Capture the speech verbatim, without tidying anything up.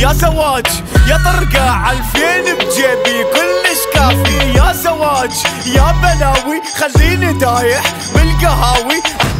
يا زواج يا طرقة عالفين بجيبي كلش كافي، يا زواج يا بلاوي خليني دايح بالقهاوي.